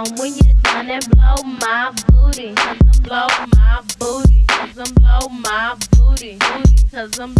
on when you're done and blow my booty. 'Cause I'm blow my booty. 'Cause I'm blow my booty. 'Cause I'm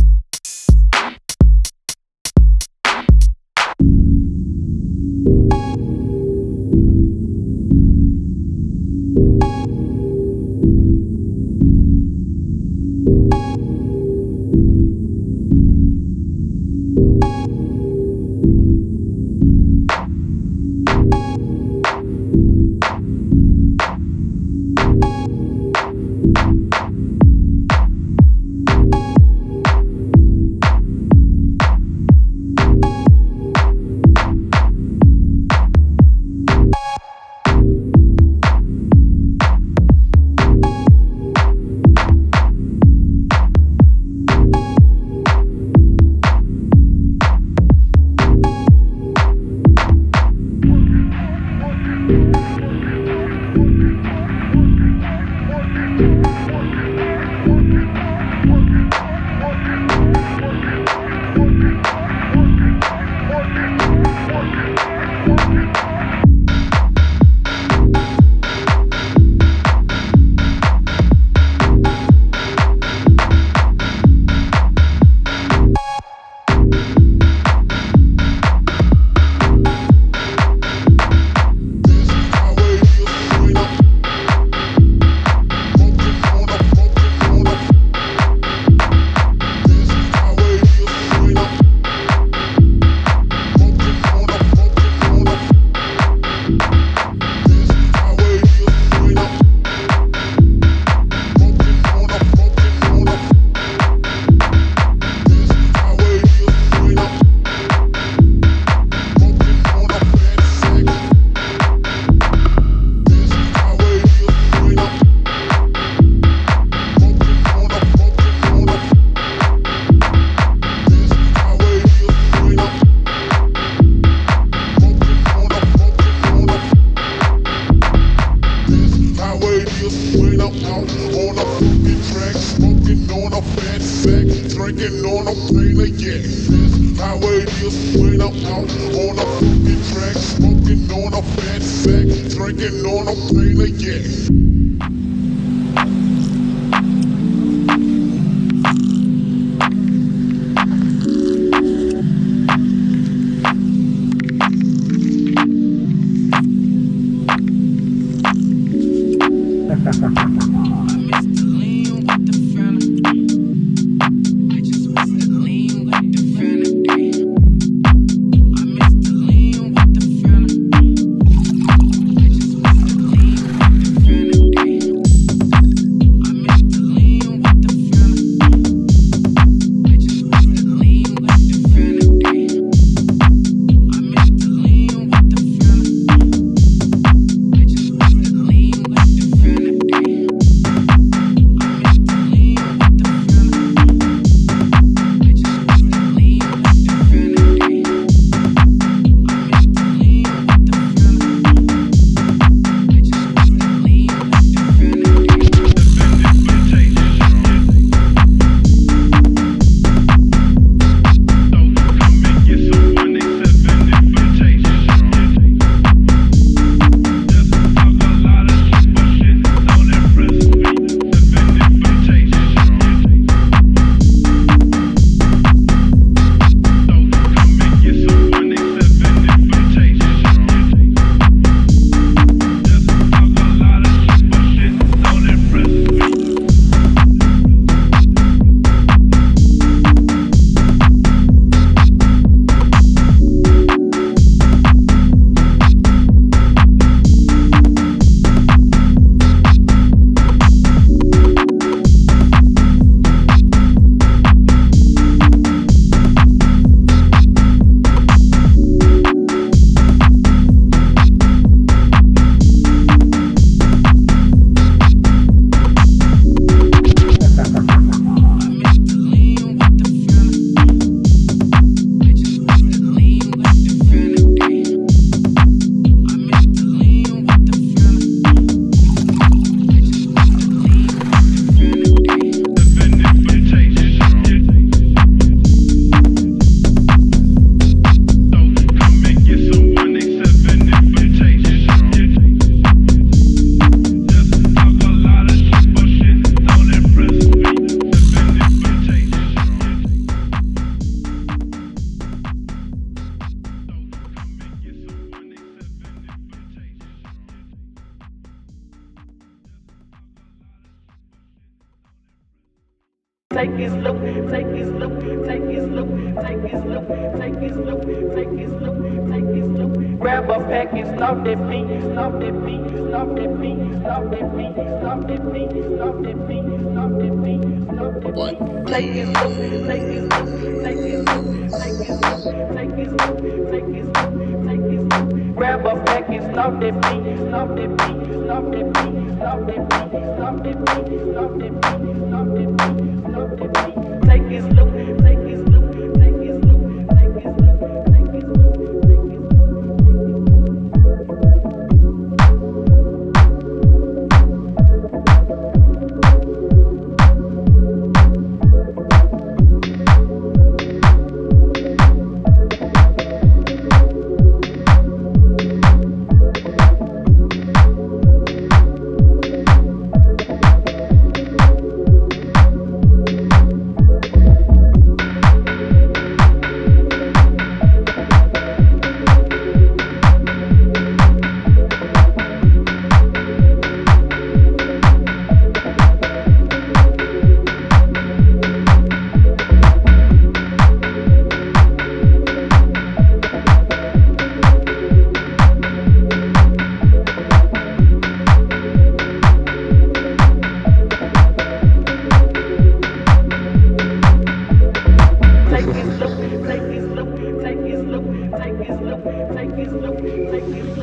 take his look, take his look, take his look, take his look, take his look, take his look, take his look. Grab a pack and stomp that beat, stomp that beat, stomp that beat, stomp that beat, stomp that beat, stomp that beat, stomp that beat, stomp that beat. Take his look, take his look, take his look, take his look, take his look, take his look, take his look. Grab a pack and stomp that beat, stomp that beat, stomp that beat, stomp that beat, stomp that beat, stomp that beat, stomp that beat. Take his look, take his look, take his look, take his look, take his look, take his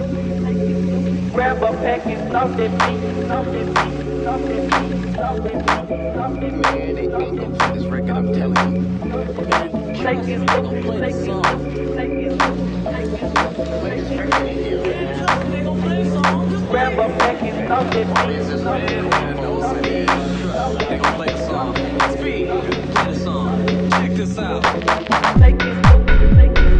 grab a pack and stomp that beat, stomp that beat, stomp that beat, stomp that beat, stomp that beat. Man, they ain't gon' play this record, I'm telling you. Take his look, take his look, take his look, take his look. Play this record in here, man. They gon' play song, just play. Grab a pack and stomp that beat, stomp that beat, stomp that beat, stomp that beat. They gon' play the song. Speed, play the song. Check this out. Take his look, take his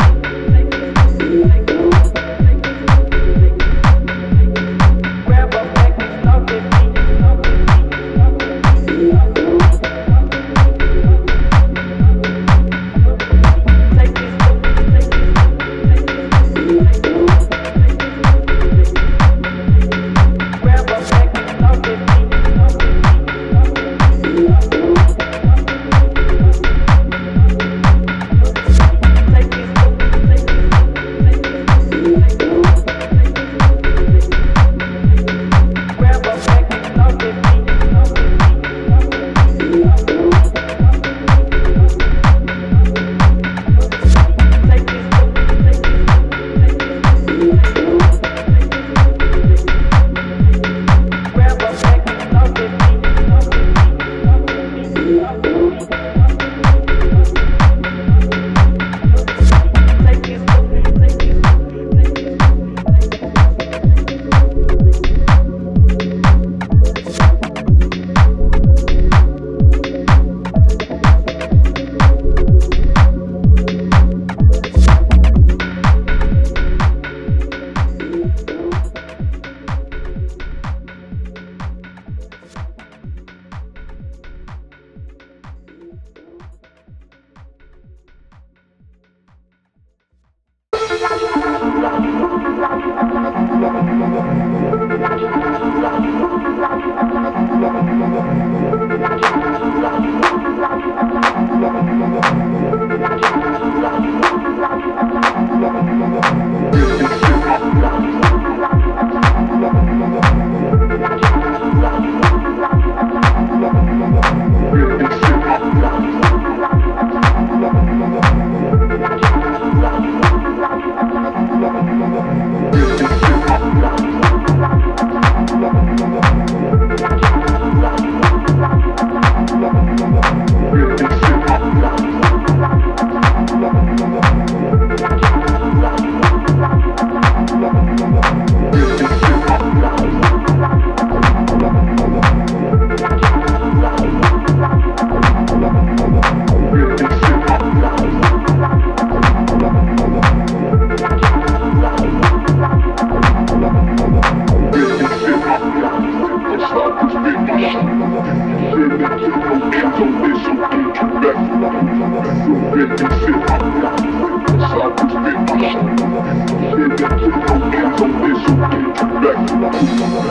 look, take his look, take his look.